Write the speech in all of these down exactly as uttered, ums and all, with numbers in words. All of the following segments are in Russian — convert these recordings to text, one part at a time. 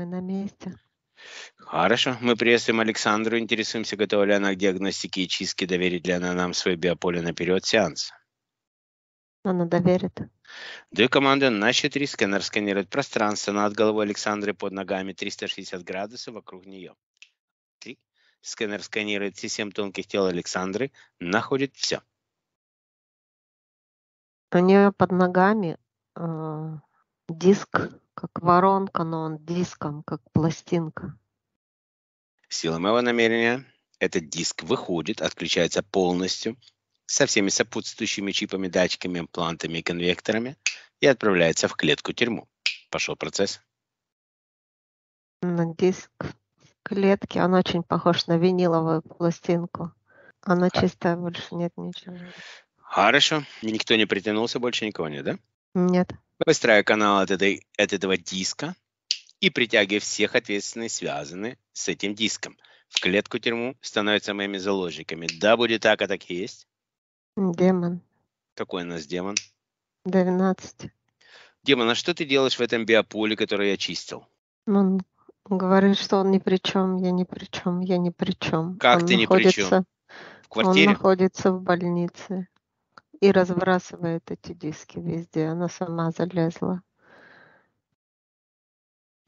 мы на месте. Хорошо. Мы приветствуем Александру. Интересуемся, готова ли она к диагностике и чистке. Доверит ли она нам свое биополе на период сеанса? Она доверит. Даю команду на счет три. Сканер сканирует пространство над головой Александры, под ногами, триста шестьдесят градусов вокруг нее. три. Сканер сканирует все семь тонких тел Александры. Находит все. У нее под ногами э, диск, как воронка, но он диском, как пластинка. Сила моего намерения. Этот диск выходит, отключается полностью, со всеми сопутствующими чипами, датчиками, имплантами и конвекторами, и отправляется в клетку-тюрьму. Пошел процесс. Диск в клетке, он очень похож на виниловую пластинку. Она чистая, больше нет ничего. Хорошо. Никто не притянулся, больше никого нет, да? Нет. Выстраивай канал от, этой, от этого диска и притягивай всех ответственных, связанных с этим диском. В клетку-тюрьму становятся моими заложниками. Да, будет так, а так и есть. Демон. Какой у нас демон? двенадцать. Демон, а что ты делаешь в этом биополе, которое я чистил? Он говорит, что он ни при чем, я ни при чем, я ни при чем. Как он ты ни при чем? В квартире? Он находится в больнице. И разбрасывает эти диски везде. Она сама залезла.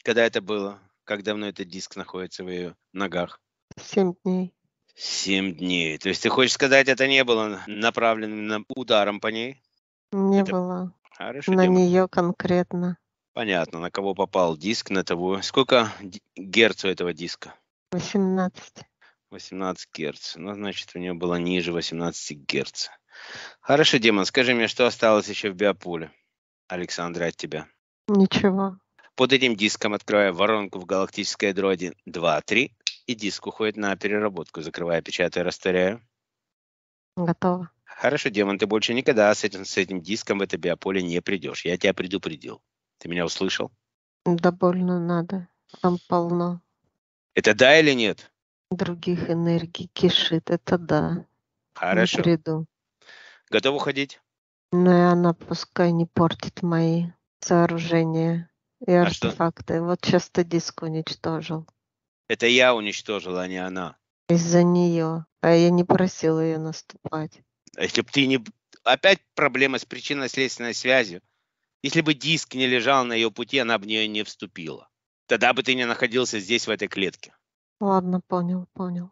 Когда это было? Как давно этот диск находится в ее ногах? Семь дней. Семь дней. То есть ты хочешь сказать, это не было направленным ударом по ней? Не это... было. Хорошо, на нее конкретно. Понятно. На кого попал диск, на того. Сколько герц у этого диска? восемнадцать. восемнадцать герц. Ну, значит, у нее было ниже восемнадцати герц. Хорошо, демон, скажи мне, что осталось еще в биополе, Александра, от тебя? Ничего. Под этим диском открываю воронку в галактическое ядро один, два, три, и диск уходит на переработку. Закрываю, печатаю, растворяю. Готово. Хорошо, демон, ты больше никогда с этим, с этим диском в это биополе не придешь. Я тебя предупредил. Ты меня услышал? Да больно надо. Там полно. Это да или нет? Других энергий кишит. Это да. Хорошо. Не приду. Готов уходить? Ну и она пускай не портит мои сооружения и а артефакты. Что? Вот сейчас ты диск уничтожил. Это я уничтожил, а не она. Из-за нее. А я не просил ее наступать. А если бы ты не... Опять проблема с причинно-следственной связью. Если бы диск не лежал на ее пути, она бы в нее не вступила. Тогда бы ты не находился здесь, в этой клетке. Ладно, понял, понял.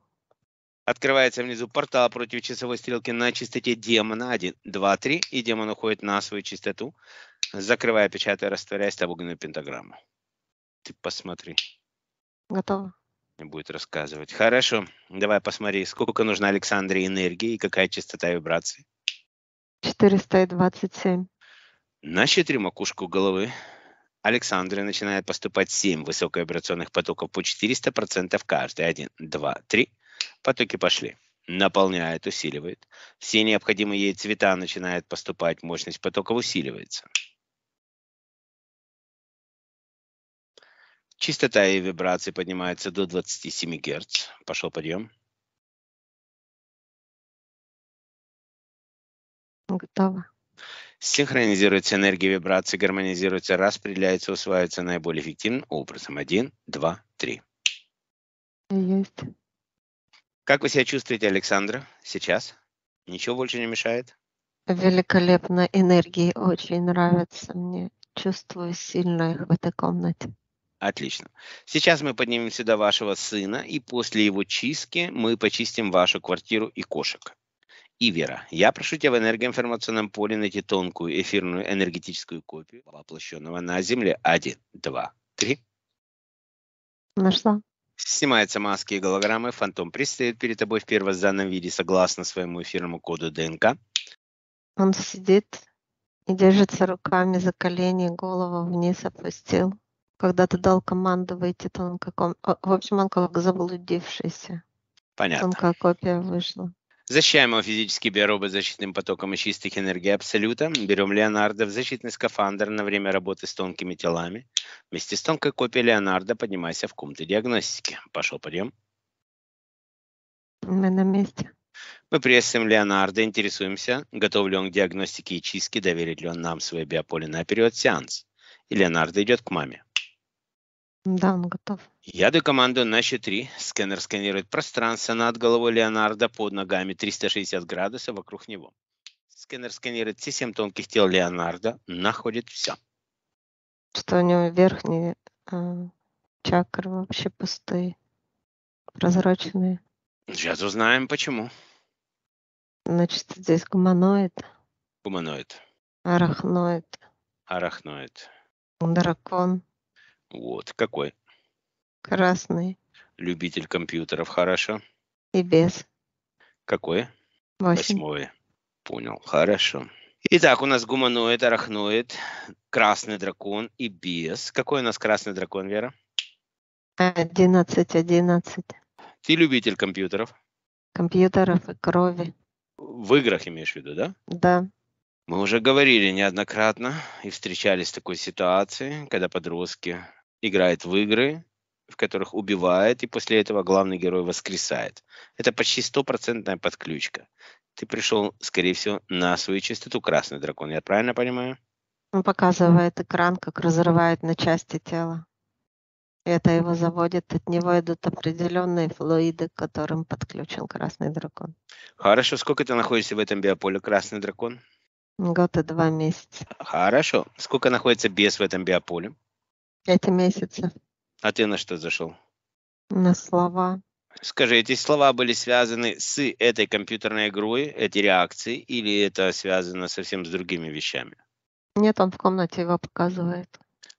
Открывается внизу портал против часовой стрелки на чистоте демона. один, два, три. И демон уходит на свою чистоту. Закрывая, печатая, растворяясь в огненную пентаграмму. Ты посмотри. Готово. Не будет рассказывать. Хорошо. Давай посмотри, сколько нужно Александре энергии и какая частота вибрации. четыреста двадцать семь. На щитре макушку головы Александре начинает поступать семь высоковибрационных потоков по четыреста процентов каждый. один, два, три. Потоки пошли. Наполняет, усиливает. Все необходимые ей цвета начинают поступать. Мощность потоков усиливается. Частота и вибрации поднимается до двадцати семи герц. Пошел подъем. Готово. Синхронизируется энергия вибрации, гармонизируется, распределяется, усваивается наиболее эффективным образом. один, два, три. Есть. Как вы себя чувствуете, Александра, сейчас? Ничего больше не мешает? Великолепно. Энергии очень нравится мне. Чувствую сильно их в этой комнате. Отлично. Сейчас мы поднимем сюда вашего сына, и после его чистки мы почистим вашу квартиру и кошек. И Вера, я прошу тебя в энергоинформационном поле найти тонкую эфирную энергетическую копию воплощенного на Земле. один, два, три. Нашла. Снимаются маски и голограммы. Фантом предстает перед тобой в первозданном виде согласно своему эфирному коду ДНК. Он сидит и держится руками за колени, голову вниз опустил. Когда ты дал команду выйти, то он как он... В общем, он как заблудившийся. Понятно. Тонкая копия вышла. Защищаем его физический биоробот защитным потоком и чистых энергий Абсолюта. Берем Леонардо в защитный скафандр на время работы с тонкими телами. Вместе с тонкой копией Леонардо поднимайся в комнату диагностики. Пошел подъем. Мы на месте. Мы приветствуем Леонардо, интересуемся, готов ли он к диагностике и чистке, доверит ли он нам свое биополе на период сеанс. И Леонардо идет к маме. Да, он готов. Я даю команду на счет три. Скэнер сканирует пространство над головой Леонардо, под ногами триста шестьдесят градусов вокруг него. Скэнер сканирует все семь тонких тел Леонардо, находит все. Что у него верхние э, чакры вообще пустые, прозрачные. Сейчас узнаем, почему. Значит, здесь гуманоид. Гуманоид. Арахноид. Арахноид. Дракон. Вот, какой? Красный. Любитель компьютеров, хорошо. И без. Какой? Восемь. Восьмой. Понял, хорошо. Итак, у нас гуманоид, арахноид, красный дракон и бес. Какой у нас красный дракон, Вера? Одиннадцать, одиннадцать. Ты любитель компьютеров? Компьютеров и крови. В играх имеешь в виду, да? Да. Мы уже говорили неоднократно и встречались с такой ситуацией, когда подростки играют в игры, в которых убивает, и после этого главный герой воскресает. Это почти стопроцентная подключка. Ты пришел, скорее всего, на свою частоту, красный дракон. Я правильно понимаю? Он показывает экран, как разрывает на части тело. Это его заводит. От него идут определенные флуиды, к которым подключен красный дракон. Хорошо. Сколько ты находишься в этом биополе, красный дракон? Год и два месяца. Хорошо. Сколько находится бес в этом биополе? Пять месяцев. А ты на что зашел? На слова. Скажи, эти слова были связаны с этой компьютерной игрой, эти реакции, или это связано совсем с другими вещами? Нет, он в комнате его показывает.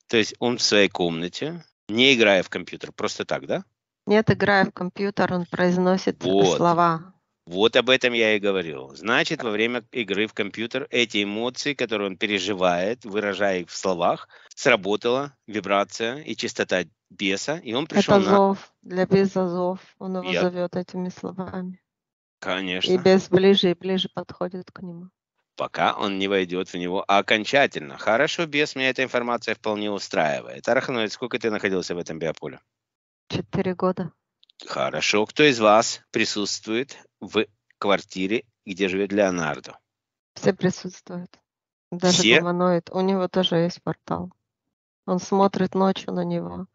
То есть он в своей комнате, не играя в компьютер, просто так, да? Нет, играя в компьютер, он произносит вот. слова. Вот об этом я и говорил. Значит, во время игры в компьютер эти эмоции, которые он переживает, выражая их в словах, сработала вибрация и частота беса, и он пришел Это на... зов. Для беса зов. Он его я... зовет этими словами. Конечно. И бес ближе и ближе подходит к нему. Пока он не войдет в него окончательно. Хорошо, бес, меня эта информация вполне устраивает. Арахноид, сколько ты находился в этом биополе? Четыре года. Хорошо. Кто из вас присутствует в квартире, где живет Леонардо? Все присутствуют. Даже Все? гуманоид. У него тоже есть портал. Он смотрит ночью на него.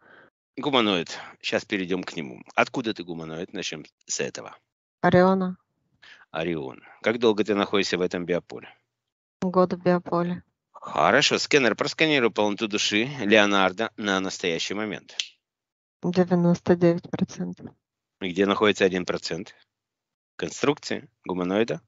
Гуманоид. Сейчас перейдем к нему. Откуда ты, гуманоид? Начнем с этого. Ориона. Орион. Как долго ты находишься в этом биополе? Год в биополе. Хорошо. Скэнер, просканируй полноту души Леонардо на настоящий момент. девяносто девять процентов. И где находится один процент? Конструкции? Гуманоида?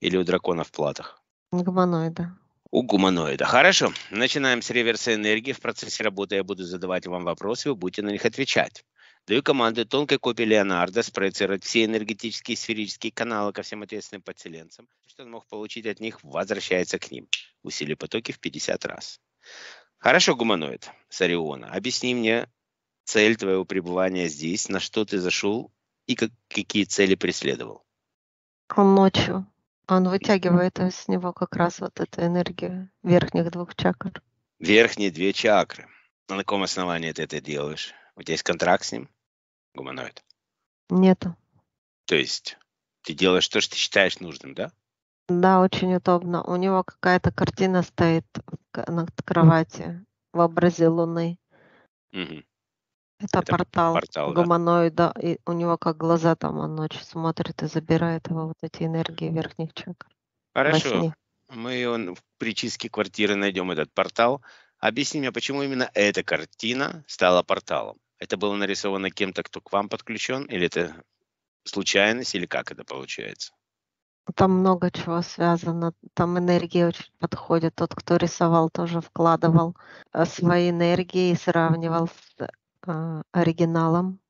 Или у дракона в платах? Гуманоида. У гуманоида. Хорошо. Начинаем с реверса энергии. В процессе работы я буду задавать вам вопросы, вы будете на них отвечать. Даю команду тонкой копии Леонардо спроецировать все энергетические и сферические каналы ко всем ответственным подселенцам. Что он мог получить от них, возвращается к ним. Усили потоки в пятьдесят раз. Хорошо, гуманоид с Ориона. Объясни мне, цель твоего пребывания здесь, на что ты зашел и как, какие цели преследовал? Он ночью. Он вытягивает с него как раз вот эту энергию верхних двух чакр. Верхние две чакры. На каком основании ты это делаешь? У тебя есть контракт с ним? Гуманоид? Нету. То есть ты делаешь то, что ты считаешь нужным, да? Да, очень удобно. У него какая-то картина стоит над кровати в образе Луны. Угу. Это, Это портал, портал гуманоида, да. И у него как глаза там, он ночью смотрит и забирает его вот эти энергии верхних чакр. Хорошо, мы он, при чистке квартиры найдем этот портал. Объясни мне, почему именно эта картина стала порталом? Это было нарисовано кем-то, кто к вам подключен, или это случайность, или как это получается? Там много чего связано, там энергия очень подходит. Тот, кто рисовал, тоже вкладывал свои энергии и сравнивал с оригиналом.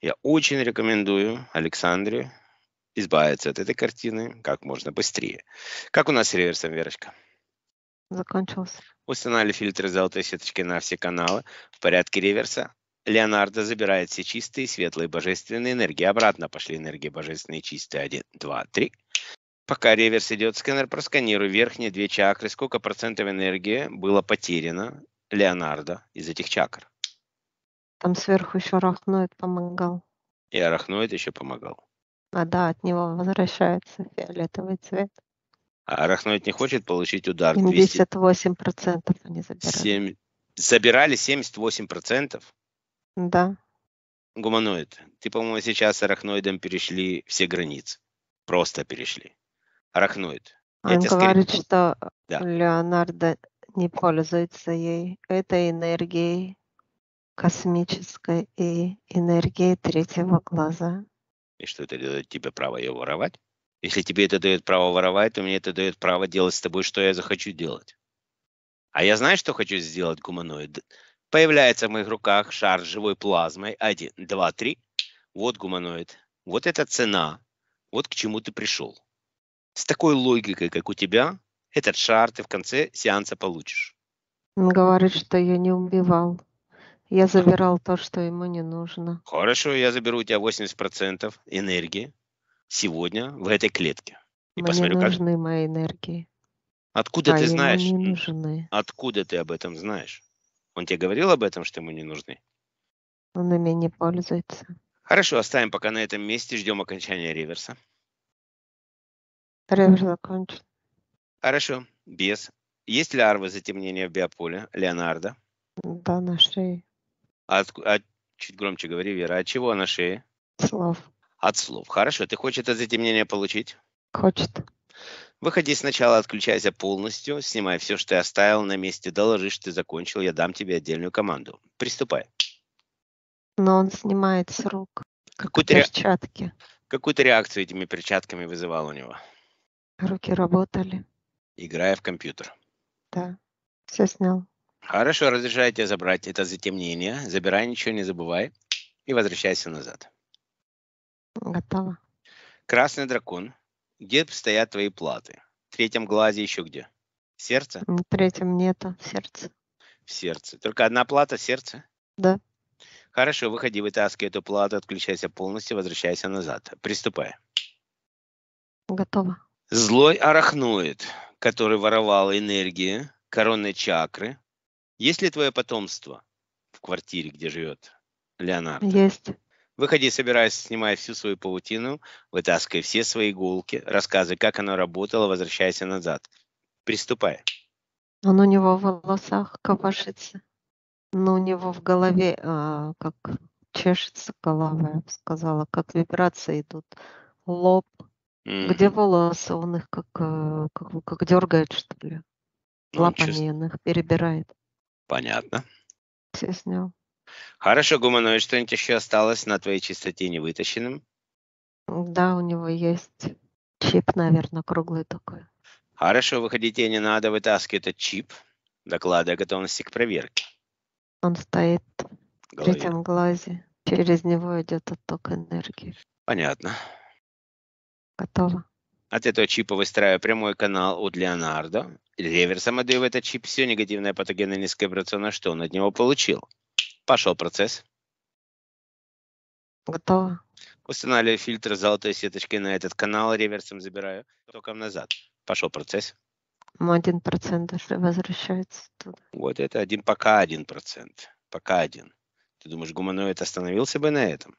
Я очень рекомендую Александре избавиться от этой картины как можно быстрее. Как у нас с реверсом, Верочка? Закончился. Устанавливали фильтры золотой сеточки на все каналы. В порядке реверса Леонардо забирает все чистые, светлые, божественные энергии. Обратно пошли энергии божественные, чистые. Один, два, три. Пока реверс идет, сканер, просканируй верхние две чакры. Сколько процентов энергии было потеряно Леонардо из этих чакр? Там сверху еще арахноид помогал. И арахноид еще помогал. А да, от него возвращается фиолетовый цвет. А арахноид не хочет получить удар. семьдесят восемь процентов они забирали. семь... Забирали семьдесят восемь процентов? Да. Гуманоид, ты, по-моему, сейчас с арахноидом перешли все границы. Просто перешли. Арахноид. Он говорит, скорее... что да. Леонардо не пользуется ей. Это энергией космической и энергией третьего глаза. И что это дает тебе право ее воровать? Если тебе это дает право воровать, то мне это дает право делать с тобой, что я захочу делать. А я знаю, что хочу сделать, гуманоид. Появляется в моих руках шар с живой плазмой. Один, два, три. Вот гуманоид. Вот это цена. Вот к чему ты пришел. С такой логикой, как у тебя, этот шар ты в конце сеанса получишь. Он говорит, что я не убивал. Я забирал то, что ему не нужно. Хорошо, я заберу у тебя восемьдесят процентов энергии сегодня в этой клетке. И мне посмотрю, нужны как... мои энергии. Откуда а ты знаешь? Не нужны. Откуда ты об этом знаешь? Он тебе говорил об этом, что ему не нужны? Он ими не пользуется. Хорошо, оставим пока на этом месте, ждем окончания реверса. Реверс закончен. Хорошо, без. Есть лярвы затемнения в биополе, Леонардо? Да, на шее. От, от, чуть громче говори, Вера. От чего на шее? От слов. От слов. Хорошо. Ты хочешь это затемнение получить? Хочет. Выходи сначала, отключайся полностью, снимай все, что ты оставил на месте, доложи, что ты закончил, я дам тебе отдельную команду. Приступай. Но он снимает с рук. Какую-то перчатки. Ре... Какую-то реакцию этими перчатками вызывал у него? Руки работали. Играя в компьютер. Да. Все снял. Хорошо, разрешаю тебе забрать это затемнение. Забирай, ничего не забывай. И возвращайся назад. Готово. Красный дракон. Где стоят твои платы? В третьем глазе еще где? В сердце? В третьем нету. В сердце. В сердце. Только одна плата в сердце? Да. Хорошо, выходи, вытаскивай эту плату, отключайся полностью, возвращайся назад. Приступай. Готово. Злой арахноид, который воровал энергии коронной чакры. Есть ли твое потомство в квартире, где живет Леонардо? Есть. Выходи, собирай, снимай всю свою паутину, вытаскивай все свои иголки, рассказывай, как оно работало, возвращайся назад. Приступай. Он у него в волосах копошится, но у него в голове, а, как чешется голова, я бы сказала, как вибрации идут, лоб, mm-hmm. где волосы, он их как, как, как дергает, что ли, лапами их перебирает. Понятно. Все снял. Хорошо, гуманоид, что-нибудь еще осталось на твоей чистоте невытащенным? Да, у него есть чип, наверное, круглый такой. Хорошо, выходите, не надо вытаскивать этот чип. Доклады о готовности к проверке. Он стоит в третьем глазе. Через него идет отток энергии. Понятно. Готово. От этого чипа выстраиваю прямой канал от Леонардо. Реверсом отдаю в этот чип все негативное патогенное низкое вибрационное, что он от него получил. Пошел процесс. Готово. Устанавливаю фильтр с золотой сеточкой на этот канал, реверсом забираю током назад. Пошел процесс. Один процент возвращается туда. Вот это один, пока один процент. Пока один. Ты думаешь, гуманоид остановился бы на этом?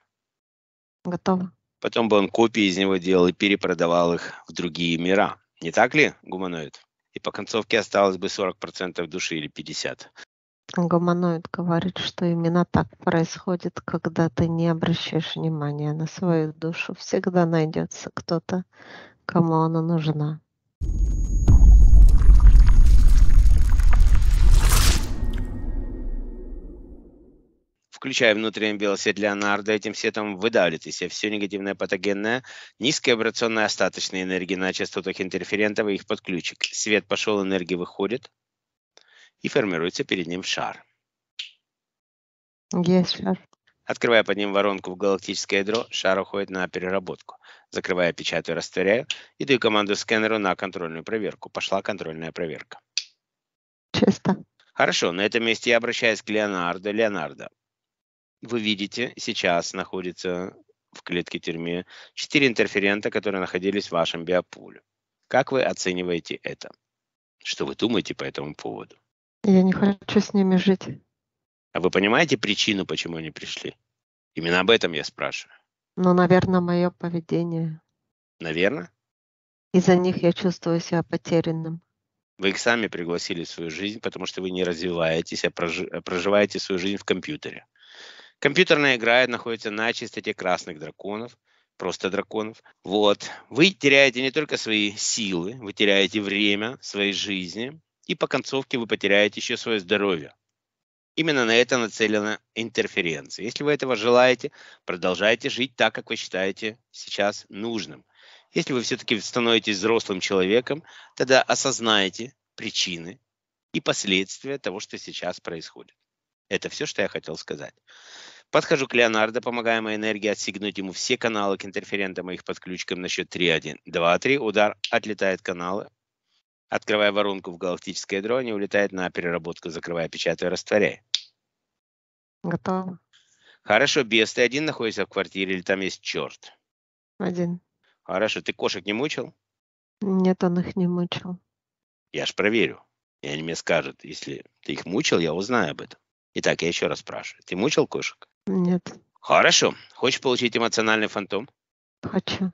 Готово. Потом бы он копии из него делал и перепродавал их в другие мира. Не так ли, гуманоид? И по концовке осталось бы сорок процентов души или пятьдесят процентов. Гуманоид говорит, что именно так происходит, когда ты не обращаешь внимания на свою душу. Всегда найдется кто-то, кому она нужна. Включая внутренний белосвет Леонардо, этим светом выдавливает из себя все негативное патогенное, низкая вибрационная остаточная энергия на частотах интерферентов и их подключек. Свет пошел, энергия выходит. И формируется перед ним шар. Есть шар. Открывая под ним воронку в галактическое ядро, шар уходит на переработку. Закрывая, печатаю, растворяю и даю команду скэнеру на контрольную проверку. Пошла контрольная проверка. Чисто. Хорошо, на этом месте я обращаюсь к Леонардо. Леонардо, вы видите, сейчас находится в клетке-тюрьме четыре интерферента, которые находились в вашем биополе. Как вы оцениваете это? Что вы думаете по этому поводу? Я не хочу с ними жить. А вы понимаете причину, почему они пришли? Именно об этом я спрашиваю. Ну, наверное, мое поведение. Наверное? Из-за них я чувствую себя потерянным. Вы их сами пригласили в свою жизнь, потому что вы не развиваетесь, а проживаете свою жизнь в компьютере. Компьютерная игра находится на частоте красных драконов, просто драконов. Вот. Вы теряете не только свои силы, вы теряете время своей жизни, и по концовке вы потеряете еще свое здоровье. Именно на это нацелена интерференция. Если вы этого желаете, продолжайте жить так, как вы считаете сейчас нужным. Если вы все-таки становитесь взрослым человеком, тогда осознайте причины и последствия того, что сейчас происходит. Это все, что я хотел сказать. Подхожу к Леонардо, помогая моей энергии отсигнуть ему все каналы к интерферентам и их подключкам на счет три, один, два, три. Удар отлетает каналы. Открывая воронку в галактическое ядро, они улетают на переработку, закрывая, печатая, растворяя. Готово. Хорошо, без ты один находишься в квартире или там есть черт? Один. Хорошо, ты кошек не мучил? Нет, он их не мучил. Я ж проверю. И они мне скажут, если ты их мучил, я узнаю об этом. Итак, я еще раз спрашиваю. Ты мучил кошек? Нет. Хорошо. Хочешь получить эмоциональный фантом? Хочу.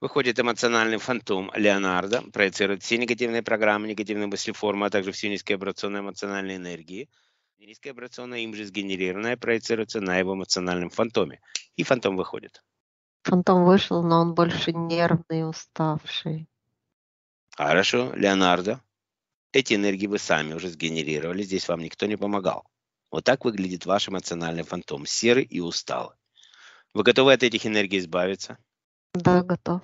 Выходит эмоциональный фантом Леонардо, проецирует все негативные программы, негативные мыслеформы, а также все низкоабрационные эмоциональные энергии. Низкоабрационная, им же сгенерированная, проецируется на его эмоциональном фантоме. И фантом выходит. Фантом вышел, но он больше нервный и уставший. Хорошо, Леонардо. Эти энергии вы сами уже сгенерировали, здесь вам никто не помогал. Вот так выглядит ваш эмоциональный фантом, серый и усталый. Вы готовы от этих энергий избавиться? Да, готов.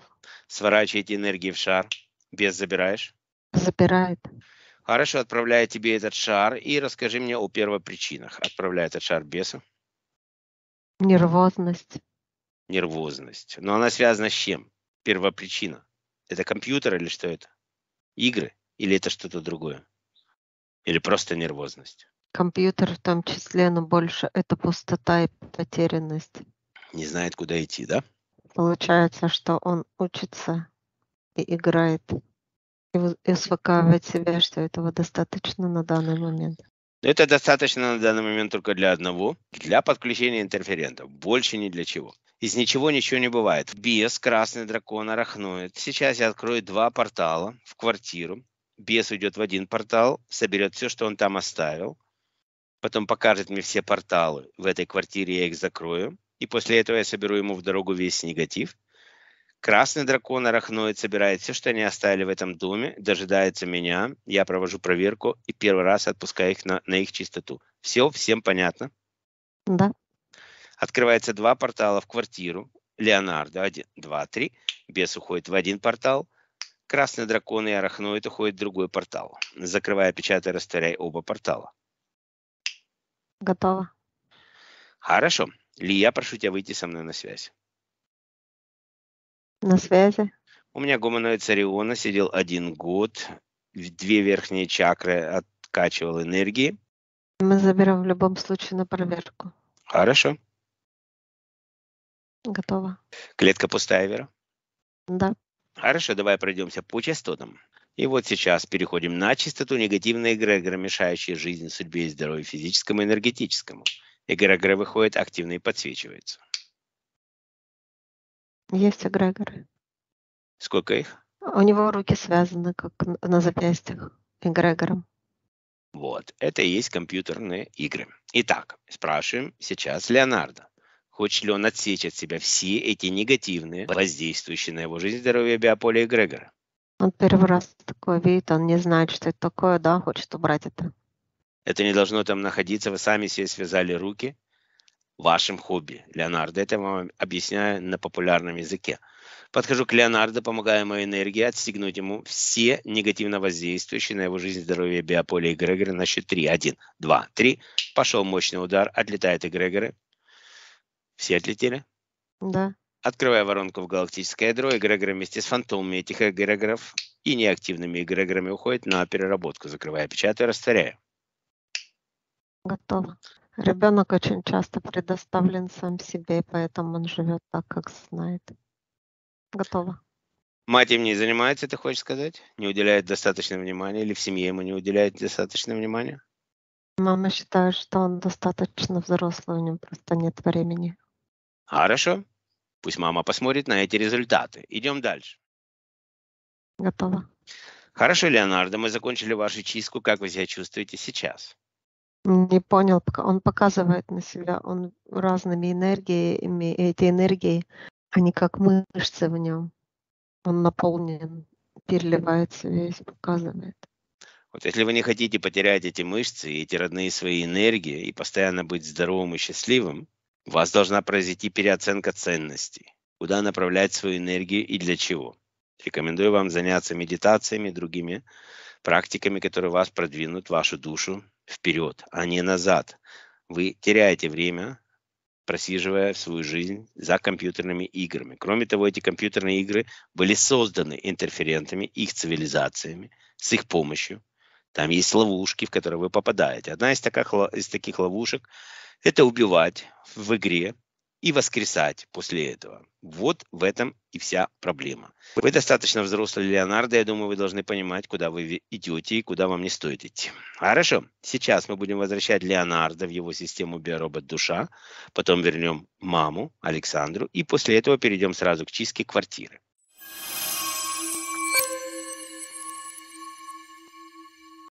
Сворачиваете энергии в шар. Без забираешь? Забирает. Хорошо, отправляю тебе этот шар и расскажи мне о первопричинах. Отправляю этот шар бесу. Нервозность. Нервозность. Но она связана с чем? Первопричина. Это компьютер или что это? Игры? Или это что-то другое? Или просто нервозность? Компьютер в том числе, но больше это пустота и потерянность. Не знает, куда идти, да? Получается, что он учится и играет, и успокаивает себя, что этого достаточно на данный момент. Это достаточно на данный момент только для одного, для подключения интерферентов, больше ни для чего. Из ничего ничего не бывает. Бес, красный дракон, арахноид. Сейчас я открою два портала в квартиру. Бес уйдет в один портал, соберет все, что он там оставил. Потом покажет мне все порталы в этой квартире, я их закрою. И после этого я соберу ему в дорогу весь негатив. Красный дракон, арахноид собирает все, что они оставили в этом доме, дожидается меня, я провожу проверку и первый раз отпускаю их на, на их чистоту. Все, всем понятно? Да. Открывается два портала в квартиру. Леонардо, один, два, три. Бес уходит в один портал. Красный дракон и арахноид уходит в другой портал. Закрывая, печатая, растворяя оба портала. Готово. Хорошо. Лия, прошу тебя выйти со мной на связь. На связи. У меня гуманоид с Ориона сидел один год. Две верхние чакры откачивал энергии. Мы заберем в любом случае на проверку. Хорошо. Готово. Клетка пустая, Вера? Да. Хорошо, давай пройдемся по частотам. И вот сейчас переходим на частоту негативной эгрегоры, мешающие жизни, судьбе и здоровью физическому и энергетическому. Эгрегоры выходят активно и подсвечиваются. Есть эгрегоры. Сколько их? У него руки связаны, как на запястьях, эгрегором. Вот, это и есть компьютерные игры. Итак, спрашиваем сейчас Леонардо. Хочет ли он отсечь от себя все эти негативные, воздействующие на его жизнь, здоровье, биополе эгрегоры? Он первый раз такое видит, он не знает, что это такое, да, хочет убрать это. Это не должно там находиться, вы сами себе связали руки вашим хобби, Леонардо. Это я вам объясняю на популярном языке. Подхожу к Леонардо, помогая моей энергии отстегнуть ему все негативно воздействующие на его жизнь, здоровье, биополе эгрегоры на счет три, один, два, три. Пошел мощный удар, отлетают эгрегоры. Все отлетели? Да. Открывая воронку в галактическое ядро, эгрегоры вместе с фантомами этих эгрегоров и неактивными эгрегорами уходят на переработку, закрывая, печатаю, растворяю. Готово. Ребенок очень часто предоставлен сам себе, и поэтому он живет так, как знает. Готово. Мать им не занимается, ты хочешь сказать? Не уделяет достаточно внимания или в семье ему не уделяет достаточно внимания? Мама считает, что он достаточно взрослый, у него просто нет времени. Хорошо. Пусть мама посмотрит на эти результаты. Идем дальше. Готово. Хорошо, Леонардо, мы закончили вашу чистку. Как вы себя чувствуете сейчас? Не понял, он показывает на себя, он разными энергиями, эти энергии, они как мышцы в нем. Он наполнен, переливается весь, показывает. Вот если вы не хотите потерять эти мышцы и эти родные свои энергии и постоянно быть здоровым и счастливым, у вас должна произойти переоценка ценностей. Куда направлять свою энергию и для чего. Рекомендую вам заняться медитациями, другими практиками, которые вас продвинут, вашу душу вперед, а не назад. Вы теряете время, просиживая свою жизнь за компьютерными играми. Кроме того, эти компьютерные игры были созданы интерферентами, их цивилизациями, с их помощью. Там есть ловушки, в которые вы попадаете. Одна из таких, из таких ловушек – это убивать в игре и воскресать после этого. Вот в этом и вся проблема. Вы достаточно взрослый, Леонардо, я думаю, вы должны понимать, куда вы идете и куда вам не стоит идти. Хорошо, сейчас мы будем возвращать Леонардо в его систему биоробот-душа, потом вернем маму, Александру, и после этого перейдем сразу к чистке квартиры.